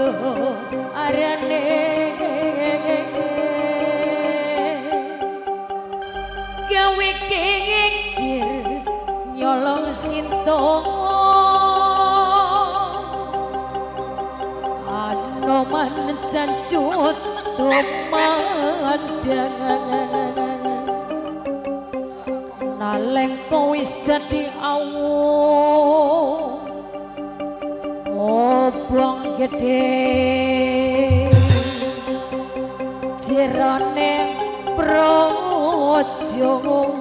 ojo arane gawe kengkir nyolong sinto anoman cancut tumandangan naleng kowe wis dadi awu obong gede jerone projo